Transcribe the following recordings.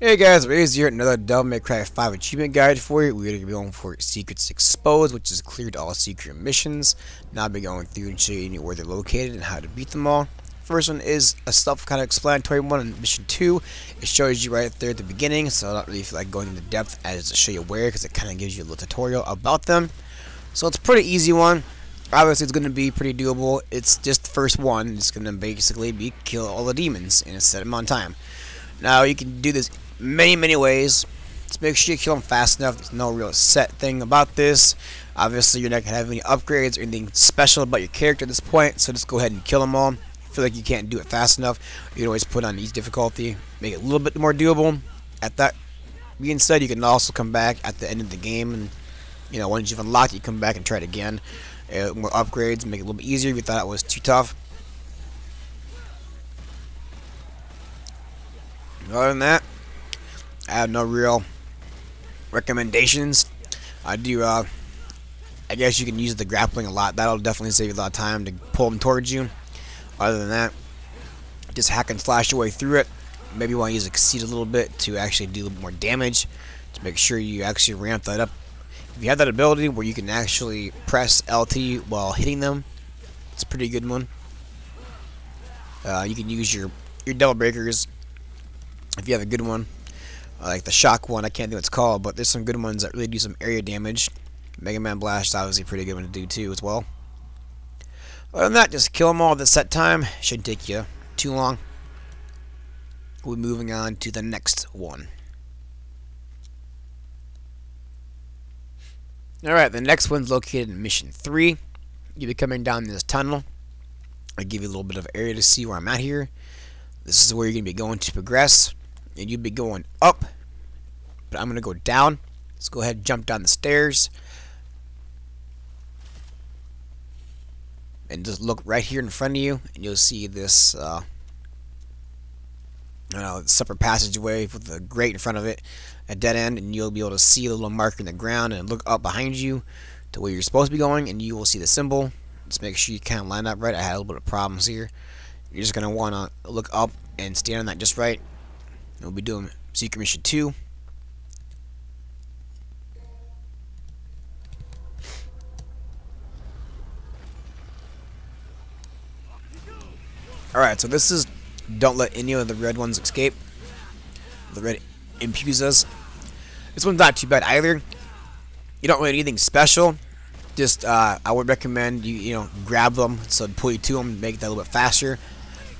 Hey guys, Razor here, another Devil May Cry 5 achievement guide for you. We're going to be going for Secrets Exposed, which is cleared all secret missions. Now I'll be going through and showing you where they're located and how to beat them all. First one is a self kind of explanatory one on mission 2. It shows you right there at the beginning, so I don't really feel like going into depth as to show you where, because it kind of gives you a little tutorial about them. So it's a pretty easy one. Obviously it's going to be pretty doable. It's just the first one. It's going to basically be kill all the demons and set them on time. Now you can do this many ways. Just make sure you kill them fast enough. There's no real set thing about this. Obviously you're not going to have any upgrades or anything special about your character at this point, so just go ahead and kill them all. If you feel like you can't do it fast enough, you can always put on easy difficulty, make it a little bit more doable. At that being said, you can also come back at the end of the game, and you know, once you've unlocked it, you come back and try it again. More upgrades, make it a little bit easier if you thought it was too tough. Other than that, I have no real recommendations. I do, I guess you can use the grappling a lot. That'll definitely save you a lot of time to pull them towards you. Other than that, just hack and slash your way through it. Maybe you want to use a conceit a little bit to actually do a little more damage, to make sure you actually ramp that up. If you have that ability where you can actually press LT while hitting them, it's a pretty good one. You can use your Devil Breakers if you have a good one. Like the shock one, I can't think what it's called, but there's some good ones that really do some area damage. Mega Man Blast is obviously a pretty good one to do too as well. Other than that, just kill them all at the set time. Shouldn't take you too long. We're moving on to the next one. Alright, the next one's located in mission 3. You'll be coming down this tunnel. I'll give you a little bit of area to see where I'm at here. This is where you're going to be going to progress. And you'll be going up, but I'm going to go down. Let's go ahead and jump down the stairs. And just look right here in front of you, and you'll see this I don't know, separate passageway with a grate in front of it, a dead end, and you'll be able to see the little marker in the ground and look up behind you to where you're supposed to be going, and you will see the symbol. Just make sure you kind of line up right. I had a little bit of problems here. You're just going to want to look up and stand on that just right. We'll be doing Secret Mission 2. Alright, so this is don't let any of the red ones escape. The red impedes us. This one's not too bad either. You don't really need anything special. Just, I would recommend you grab them, so pull you to them, make that a little bit faster.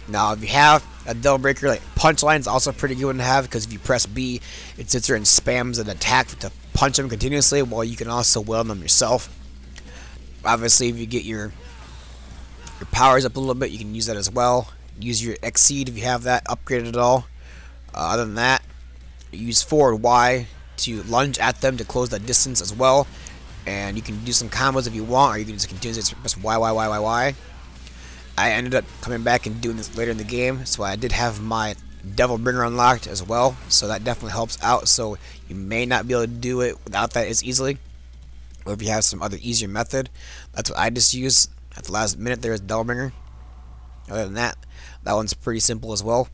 Now, if you have a Devil Breaker, like Punch Line is also a pretty good one to have, because if you press B, it sits there and spams an attack to punch them continuously, while you can also weld them yourself. Obviously, if you get your powers up a little bit, you can use that as well. Use your Exceed if you have that upgraded at all. Other than that, use forward Y to lunge at them to close that distance as well. And you can do some combos if you want, or you can just continue to press Y. I ended up coming back and doing this later in the game, so I did have my Devil Bringer unlocked as well, so that definitely helps out, so you may not be able to do it without that as easily, or if you have some other easier method. That's what I just used at the last minute there as Devil Bringer. Other than that, that one's pretty simple as well.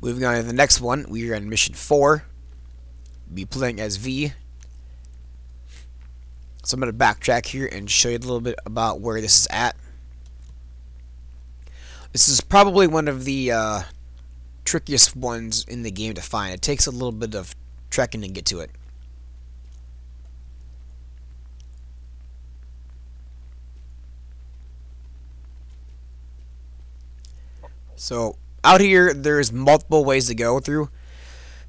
Moving on to the next one, we are on mission 4. We'll be playing as V. So I'm going to backtrack here and show you a little bit about where this is at. This is probably one of the trickiest ones in the game to find. It takes a little bit of trekking to get to it. So out here, there's multiple ways to go through,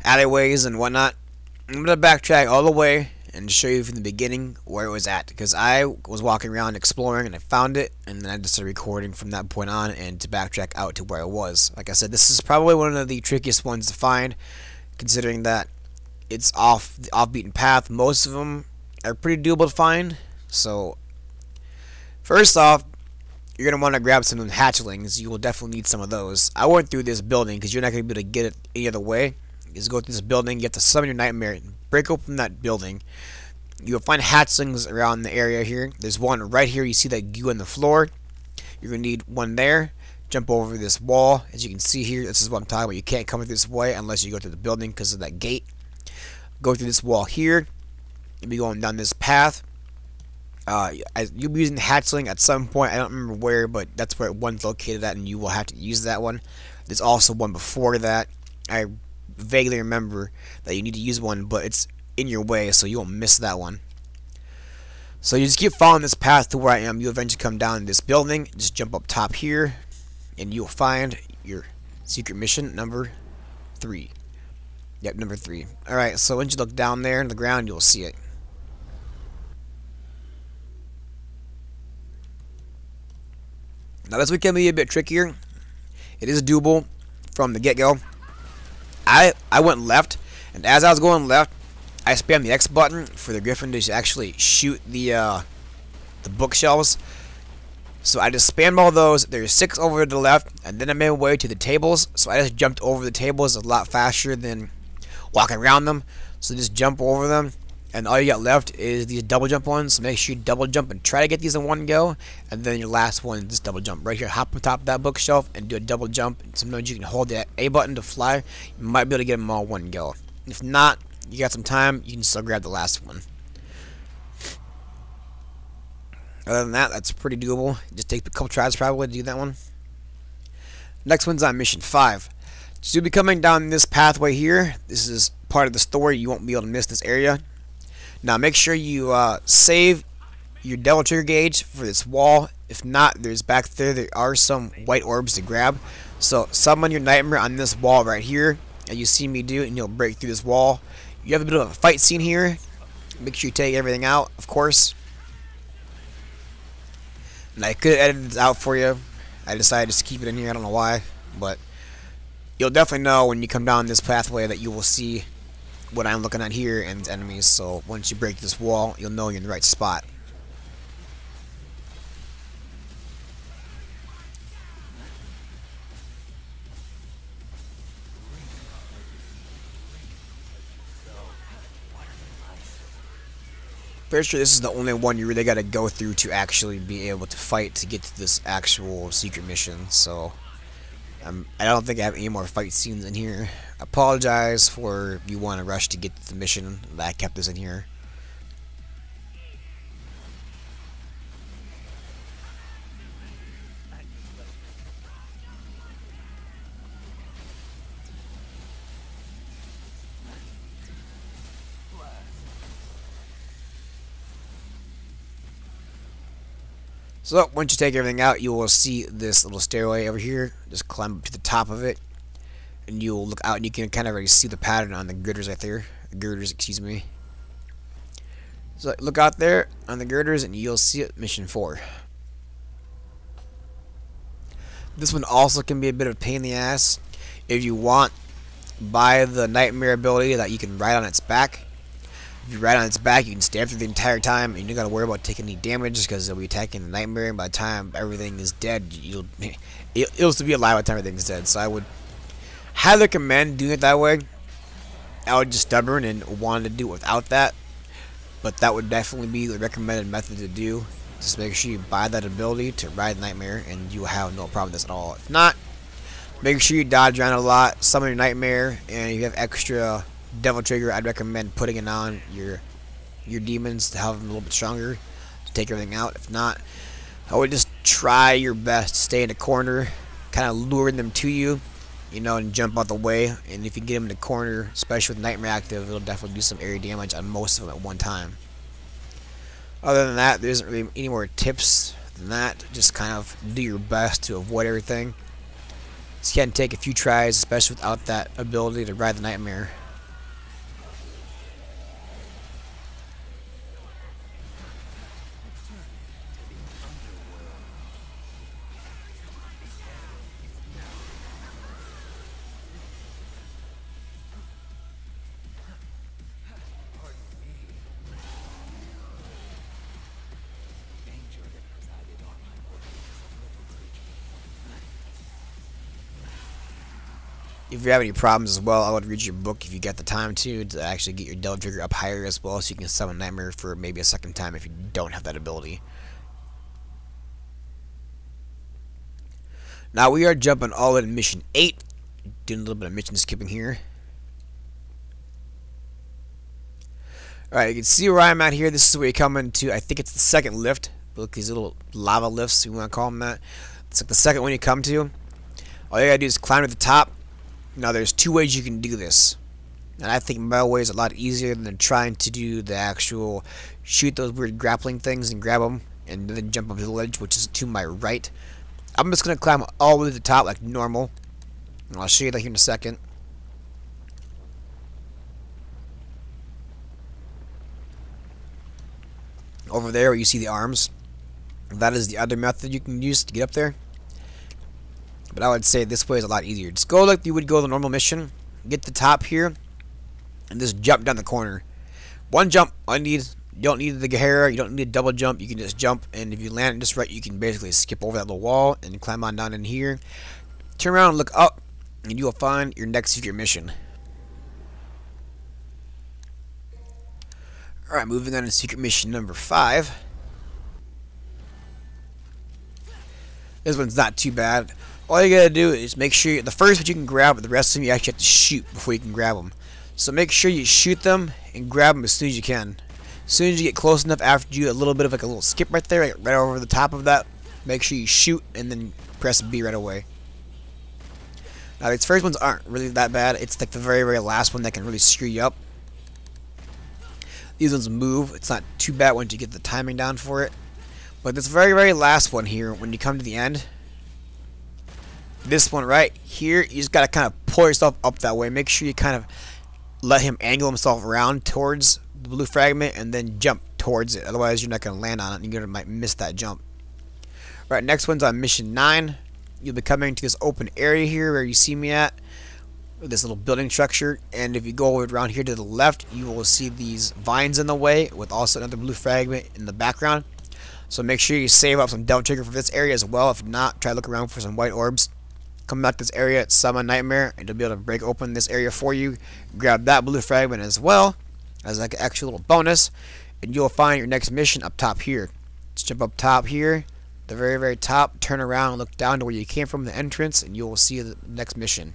alleyways and whatnot. I'm going to backtrack all the way and show you from the beginning where it was at, because I was walking around exploring and I found it, and then I just started recording from that point on and to backtrack out to where I was. Like I said, this is probably one of the trickiest ones to find, considering that it's off the off-beaten path. Most of them are pretty doable to find. So first off, you're going to want to grab some of the hatchlings. You will definitely need some of those. I went through this building because you're not going to be able to get it any other way. Is go through this building, you have to summon your nightmare, break open that building. You'll find hatchlings around the area here. There's one right here. You see that goo on the floor. You're going to need one there. jump over this wall. As you can see here, this is what I'm talking about. You can't come this way unless you go through the building because of that gate. Go through this wall here. You'll be going down this path. You'll be using hatchling at some point. I don't remember where, but that's where one's located at, and you will have to use that one. There's also one before that. I vaguely remember that you need to use one, but it's in your way, so you won't miss that one. So you just keep following this path to where I am. You'll eventually come down this building. Just jump up top here, and you'll find your secret mission number 3. Yep, number 3. Alright, so once you look down there in the ground, you'll see it. Now this one can be a bit trickier. It is doable from the get-go. I went left, and as I was going left, I spammed the X button for the Griffin to actually shoot the bookshelves. So I just spammed all those. There's 6 over to the left, and then I made my way to the tables. So I just jumped over the tables a lot faster than walking around them. So just jump over them, and all you got left is these double jump ones. So make sure you double jump and try to get these in one go, and then your last one, just double jump right here. Hop on top of that bookshelf and do a double jump. Sometimes you can hold the A button to fly. You might be able to get them all one go. If not, you got some time, you can still grab the last one. Other than that, that's pretty doable. Just take a couple tries probably to do that one. Next one's on mission 5. So you'll be coming down this pathway here. This is part of the story. You won't be able to miss this area. Now make sure you save your devil trigger gauge for this wall. If not, there's back there. There are some white orbs to grab. So summon your nightmare on this wall right here. And you see me do it, and you'll break through this wall. You have a bit of a fight scene here. Make sure you take everything out, of course. And I could have edited this out for you. I decided just to keep it in here. I don't know why. But you'll definitely know when you come down this pathway that you will see what I'm looking at here and enemies. So once you break this wall, you'll know you're in the right spot. Pretty sure this is the only one you really got to go through to actually be able to fight to get to this actual secret mission. So I don't think I have any more fight scenes in here. I apologize for if you want to rush to get to the mission that I kept this in here. So once you take everything out, you will see this little stairway over here. Just climb up to the top of it, and you'll look out, and you can kind of already see the pattern on the girders right there. Girders, excuse me. So look out there on the girders, and you'll see it. Mission 4. This one also can be a bit of a pain in the ass. If you want, buy the nightmare ability that you can ride on its back. If you ride on its back, you can stand through the entire time, and you don't gotta worry about taking any damage because they'll be attacking the nightmare. And by the time everything is dead, it'll still be alive by the time everything's dead. So I would highly recommend doing it that way. I was just stubborn and wanted to do it without that, but that would definitely be the recommended method to do. Just make sure you buy that ability to ride nightmare, and you have no problem with this at all. If not, make sure you dodge around a lot, summon your nightmare, and if you have extra devil trigger, I'd recommend putting it on your demons to have them a little bit stronger to take everything out. If not, I would just try your best to stay in the corner, kind of luring them to you, you know, and jump out the way. And if you get them in the corner, especially with nightmare active, it'll definitely do some area damage on most of them at one time. Other than that, there isn't really any more tips than that. Just kind of do your best to avoid everything. Just can take a few tries, especially without that ability to ride the nightmare. If you have any problems as well, I would read your book if you got the time to actually get your devil trigger up higher as well, so you can summon nightmare for maybe a second time if you don't have that ability. Now we are jumping all in mission 8. Doing a little bit of mission skipping here. Alright, you can see where I'm at here. This is where you come into, I think it's the second lift. Look, these little lava lifts, you want to call them that. It's like the second one you come to. All you gotta do is climb to the top. Now there's two ways you can do this. And I think my way is a lot easier than trying to do the actual shoot those weird grappling things and grab them and then jump up to the ledge, which is to my right. I'm just gonna climb all the way to the top like normal. And I'll show you that here in a second. Over there where you see the arms. That is the other method you can use to get up there. But I would say this way is a lot easier. Just go like you would go the normal mission. Get to the top here. And just jump down the corner. One jump. All you need. You don't need the Gehera. You don't need a double jump. You can just jump. And if you land just right, you can basically skip over that little wall. And climb on down in here. Turn around and look up. And you will find your next secret mission. Alright, moving on to secret mission number 5. This one's not too bad. All you gotta do is make sure the first one you can grab, but the rest of them you actually have to shoot before you can grab them. So make sure you shoot them and grab them as soon as you can. As soon as you get close enough, after you do a little bit of like a little skip right there, like right over the top of that, make sure you shoot and then press B right away. Now these first ones aren't really that bad. It's like the very last one that can really screw you up. These ones move. It's not too bad once you get the timing down for it. But this very last one here, when you come to the end, this one right here, you just gotta kind of pull yourself up that way. Make sure you kind of let him angle himself around towards the blue fragment and then jump towards it. Otherwise, you're not gonna land on it and you might miss that jump. All right, next one's on mission 9. You'll be coming to this open area here where you see me at. This little building structure, and if you go around here to the left, you will see these vines in the way with also another blue fragment in the background. So make sure you save up some devil trigger for this area as well. If not, try to look around for some white orbs. Come back to this area, summon Nightmare, and you'll be able to break open this area for you. Grab that blue fragment as well as like an extra little bonus, and you'll find your next mission up top here. Just jump up top here, the very top, turn around and look down to where you came from, the entrance, and you will see the next mission.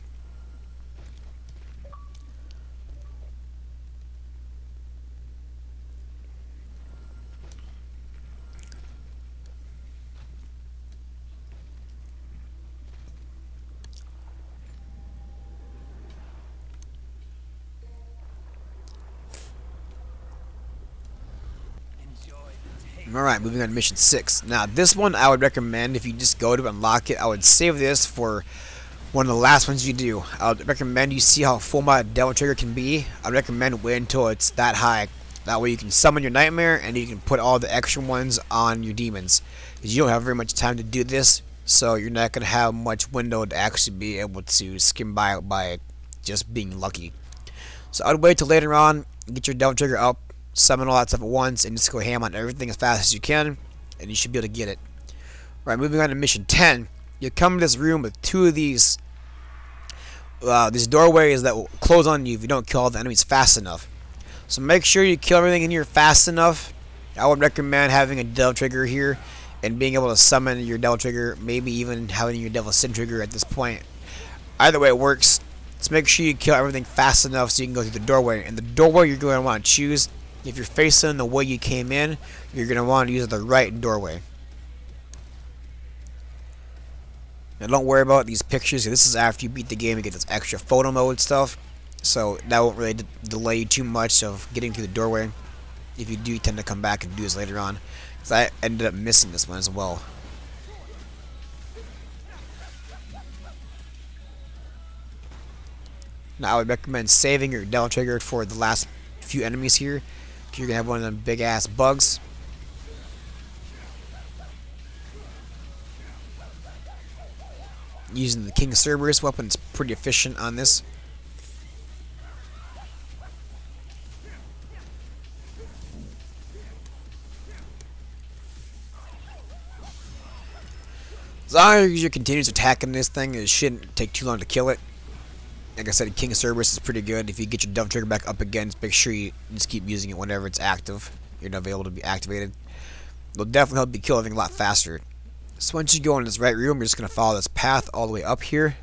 Alright, moving on to mission 6. Now, this one I would recommend if you just go to unlock it. I would save this for one of the last ones you do. I would recommend you see how full my devil trigger can be. I would recommend wait until it's that high. That way you can summon your nightmare and you can put all the extra ones on your demons. Because you don't have very much time to do this, so you're not going to have much window to actually be able to skim by just being lucky. So I would wait till later on, get your devil trigger up. Summon all that stuff at once and just go ham on everything as fast as you can, and you should be able to get it. All right, moving on to mission 10. You'll come to this room with two of these doorways that will close on you if you don't kill all the enemies fast enough. So make sure you kill everything in here fast enough. I would recommend having a devil trigger here and being able to summon your devil trigger, maybe even having your devil sin trigger at this point. Either way it works. Just make sure you kill everything fast enough so you can go through the doorway. And the doorway you're going to want to choose, if you're facing the way you came in, you're going to want to use the right doorway. Now don't worry about these pictures. This is after you beat the game and get this extra photo mode stuff. So that won't really delay you too much of getting through the doorway. If you do tend to come back and do this later on. Because I ended up missing this one as well. Now I would recommend saving your devil trigger for the last few enemies here. You're gonna have one of them big ass bugs. Using the King Cerberus weapon is pretty efficient on this. As long as you continue attacking this thing, it shouldn't take too long to kill it. Like I said, King Cerberus is pretty good. If you get your devil trigger back up again, just make sure you just keep using it whenever it's active. You're not able to be activated. It'll definitely help you kill everything a lot faster. So once you go in this right room, you're just going to follow this path all the way up here.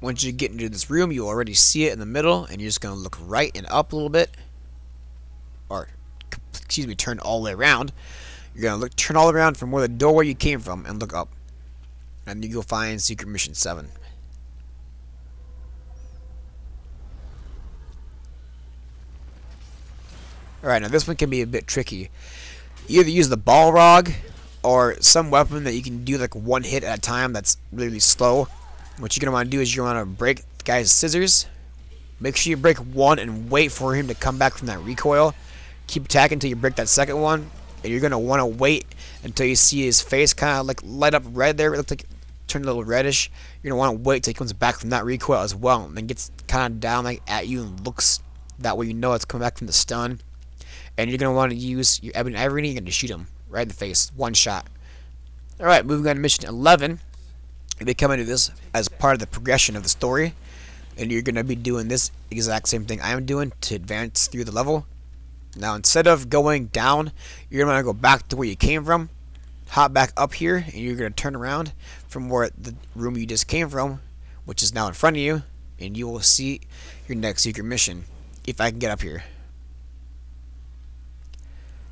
Once you get into this room, you'll already see it in the middle, and you're just going to look right and up a little bit. Or, excuse me, turn all the way around. You're going to look, turn all around from where the doorway you came from and look up. And you'll find Secret Mission 7. Alright, now this one can be a bit tricky. You either use the Balrog or some weapon that you can do like one hit at a time that's really slow. What you're going to want to do is you're going to break the guy's scissors. Make sure you break one and wait for him to come back from that recoil. Keep attacking until you break that second one. And you're going to want to wait until you see his face kind of like light up red there. It looks like it turned a little reddish. You're going to want to wait until he comes back from that recoil as well. And then gets kind of down like at you and looks. That way you know it's coming back from the stun. And you're going to want to use your Ebony and Ivory, and you're going to shoot him right in the face. One shot. Alright, moving on to Mission 11. They come into this as part of the progression of the story. And you're going to be doing this exact same thing I'm doing to advance through the level. Now, instead of going down, you're going to go back to where you came from. Hop back up here, and you're going to turn around from where the room you just came from, which is now in front of you. And you will see your next secret mission, if I can get up here.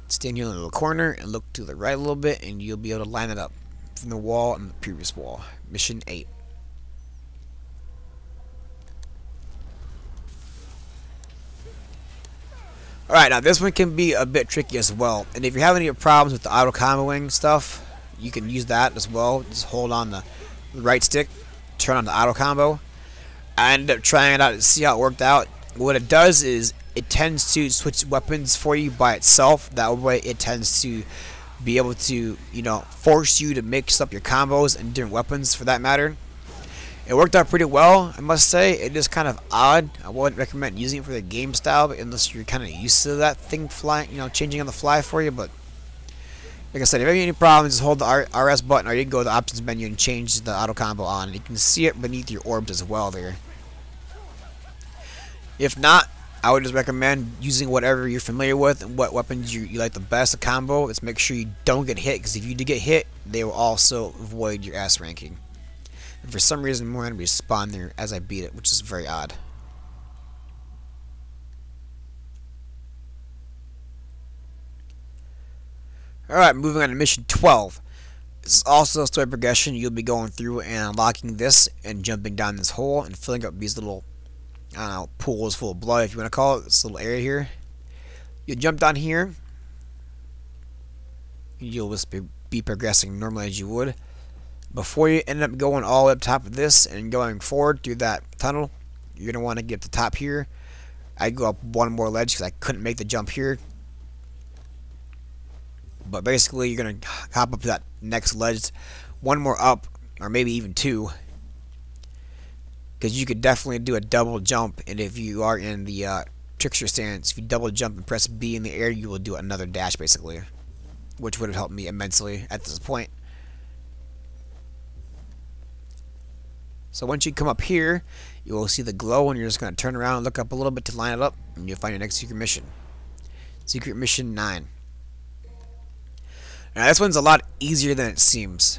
Stand here in the little corner and look to the right a little bit, and you'll be able to line it up from the wall and the previous wall. Mission 8. Alright, now this one can be a bit tricky as well, and if you have any problems with the auto comboing stuff, you can use that as well. Just hold on the right stick, turn on the auto combo. I ended up trying it out to see how it worked out. What it does is it tends to switch weapons for you by itself. That way it tends to be able to, you know, force you to mix up your combos and different weapons for that matter. It worked out pretty well, I must say. It is kind of odd. I wouldn't recommend using it for the game style, but unless you're kind of used to that thing flying, you know, changing on the fly for you. But like I said, if you have any problems, just hold the RS button, or you can go to the options menu and change the auto combo on. You can see it beneath your orbs as well there. If not, I would just recommend using whatever you're familiar with and what weapons you like the best to combo. Just make sure you don't get hit, because if you do get hit, they will also avoid your S ranking. And for some reason, more enemies spawn there as I beat it, which is very odd. Alright, moving on to Mission 12. This is also a story progression. You'll be going through and unlocking this and jumping down this hole and filling up these little, I don't know, pools full of blood, if you want to call it, this little area here. You jump down here. You'll just be progressing normally as you would. Before you end up going all up top of this and going forward through that tunnel, you're going to want to get to the top here. I go up one more ledge because I couldn't make the jump here. But basically, you're going to hop up to that next ledge, one more up, or maybe even two. Because you could definitely do a double jump, and if you are in the trickster stance, if you double jump and press B in the air, you will do another dash, basically. Which would have helped me immensely at this point. So once you come up here, you will see the glow, and you're just going to turn around and look up a little bit to line it up, and you'll find your next secret mission. Secret Mission 9. Now this one's a lot easier than it seems.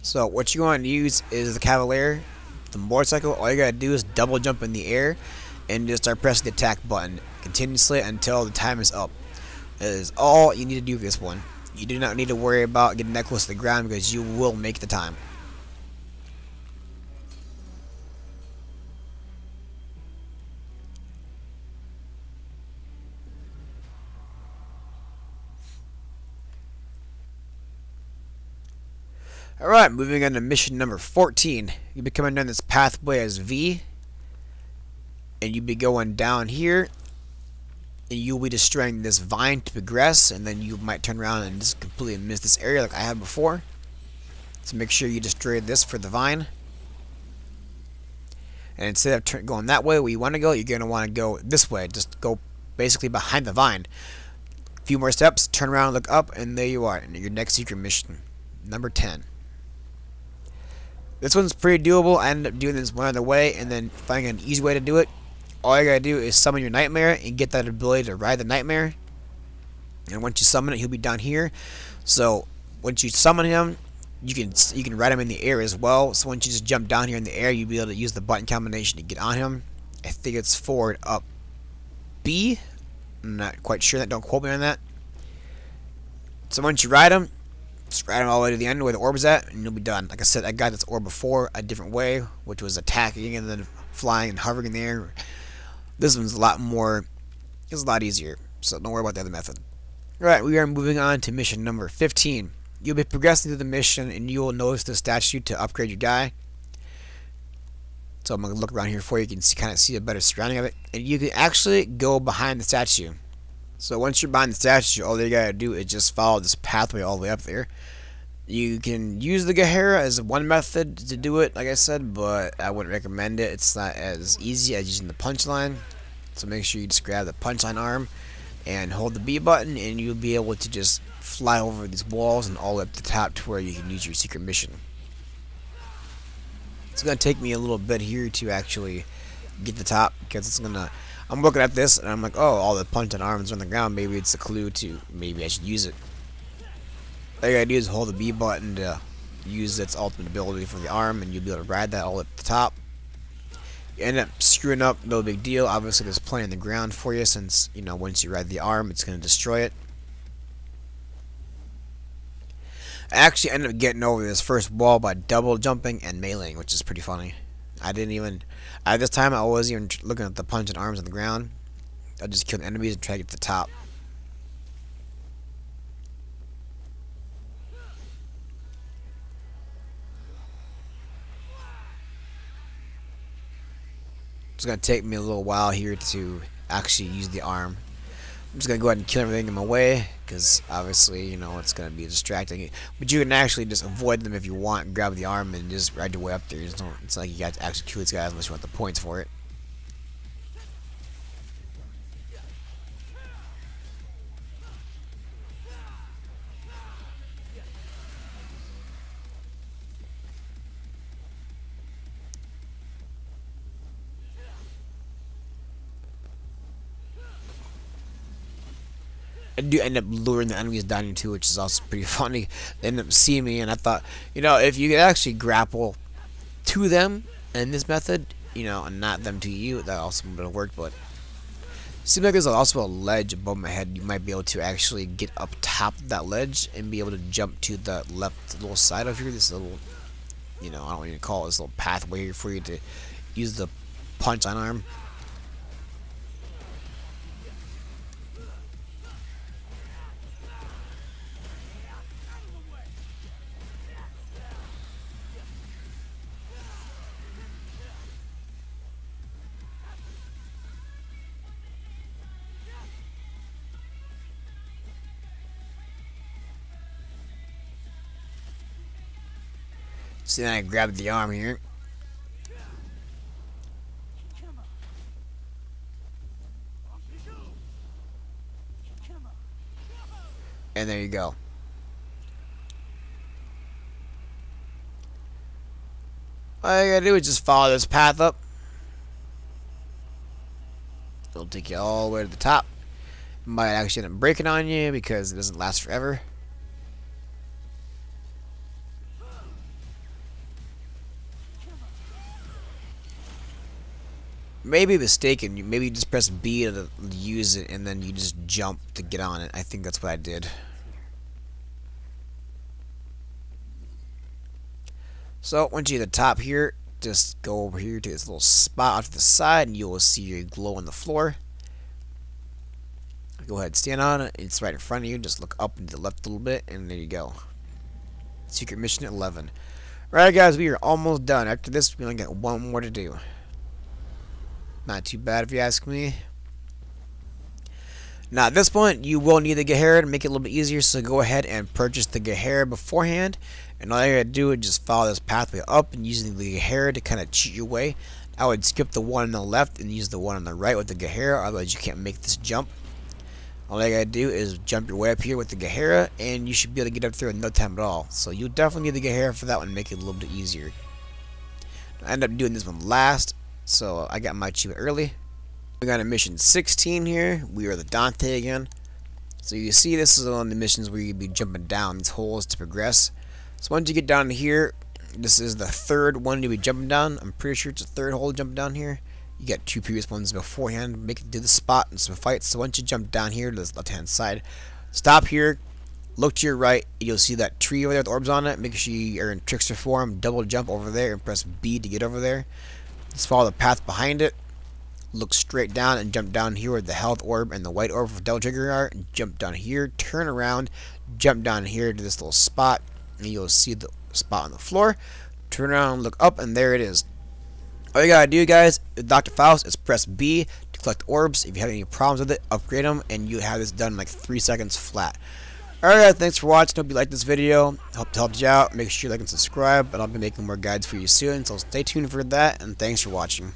So what you want to use is the Cavalier, the motorcycle. All you gotta do is double jump in the air and just start pressing the attack button continuously until the time is up. That is all you need to do for this one. You do not need to worry about getting that close to the ground because you will make the time. Alright, moving on to Mission number 14. You'll be coming down this pathway as V. And you'll be going down here. And you'll be destroying this vine to progress. And then you might turn around and just completely miss this area like I had before. So make sure you destroy this for the vine. And instead of going that way where you want to go, you're going to want to go this way. Just go basically behind the vine. A few more steps, turn around, look up, and there you are. And your next secret mission, number 10. This one's pretty doable. I ended up doing this one other way and then finding an easy way to do it. all you gotta do is summon your nightmare and get that ability to ride the nightmare. And once you summon it, he'll be down here. So once you summon him, you can ride him in the air as well. So once you just jump down here in the air, you'll be able to use the button combination to get on him. I think it's forward, up, B. I'm not quite sure. That don't quote me on that. So once you ride him, just ride him all the way to the end where the orb is at, and you'll be done. Like I said, I got this orb before a different way, which was attacking and then flying and hovering in the air. This one's a lot more. It's a lot easier. So don't worry about the other method. Alright, we are moving on to mission number 15. You'll be progressing through the mission and you will notice the statue to upgrade your guy. So I'm going to look around here for you. You can see, kind of see a better surrounding of it. And you can actually go behind the statue. So once you're behind the statue, all you got to do is just follow this pathway all the way up there. You can use the Gehera as one method to do it, like I said, but I wouldn't recommend it. It's not as easy as using the Punch Line. So make sure you just grab the Punch Line arm and hold the B button, and you'll be able to just fly over these walls and all up the top to where you can use your secret mission. It's going to take me a little bit here to actually get the top, because it's going to... I'm looking at this, and I'm like, oh, all the punch and arms on the ground, maybe it's a clue to... maybe I should use it. All you got to do is hold the B button to use its ultimate ability for the arm, and you'll be able to ride that all up the top. You end up screwing up, no big deal. Obviously, there's plenty on the ground for you, since, you know, once you ride the arm, it's going to destroy it. I actually ended up getting over this first wall by double jumping and meleeing, which is pretty funny. I didn't even... at this time, I wasn't even looking at the punch and arms on the ground. I just killed enemies and tried to get to the top. It's going to take me a little while here to actually use the arm. I'm just going to go ahead and kill everything in my way, because obviously, you know, it's going to be distracting. But you can actually just avoid them if you want, grab the arm, and just ride your way up there. You just don't, it's like you got to actually kill these guys unless you want the points for it. I do end up luring the enemies down here too, which is also pretty funny. They end up seeing me, and I thought, you know, if you could actually grapple to them in this method, you know, and not them to you, that also would have worked. But it seems like there's also a ledge above my head. You might be able to actually get up top of that ledge and be able to jump to the left little side of here. This little, you know, I don't even call it this little pathway here for you to use the punch on arm. So then I grabbed the arm here. And there you go. All you gotta do is just follow this path up. It'll take you all the way to the top. It might actually end up breaking on you because it doesn't last forever. Maybe mistaken. Maybe you just press B to use it, and then you just jump to get on it. I think that's what I did. So once you're at the top here, just go over here to this little spot off to the side, and you will see your glow on the floor. Go ahead and stand on it. It's right in front of you. Just look up and to the left a little bit, and there you go. Secret mission 11. Alright guys, we are almost done. After this, we only got one more to do. Not too bad if you ask me. Now at this point, you will need the Gehera to make it a little bit easier, so go ahead and purchase the Gehera beforehand. And all you gotta do is just follow this pathway up and using the Gehera to kind of cheat your way. I would skip the one on the left and use the one on the right with the Gehera, otherwise you can't make this jump. All you gotta do is jump your way up here with the Gehera, and you should be able to get up there in no time at all. So you'll definitely need the Gehera for that one to make it a little bit easier. I end up doing this one last, so I got my achievement early. We got a mission 16 here. We are the Dante again. So you see, this is one of the missions where you'd be jumping down these holes to progress. So once you get down here, this is the third one you'll be jumping down. I'm pretty sure it's the third hole jumping down here. You got two previous ones beforehand. Make it to the spot and some fights. So once you jump down here to the left-hand side, stop here, look to your right. You'll see that tree over there with orbs on it. Make sure you are in trickster form. Double jump over there and press B to get over there. Just follow the path behind it. Look straight down and jump down here where the health orb and the white orb for Devil Trigger are. Jump down here, turn around, jump down here to this little spot, and you'll see the spot on the floor. Turn around, look up, and there it is. All you gotta do, guys, with Dr. Faust, is press B to collect orbs. If you have any problems with it, upgrade them, and you have this done in like 3 seconds flat. Alright guys, thanks for watching. Hope you liked this video. Hope it helped you out. Make sure you like and subscribe, and I'll be making more guides for you soon, so stay tuned for that, and thanks for watching.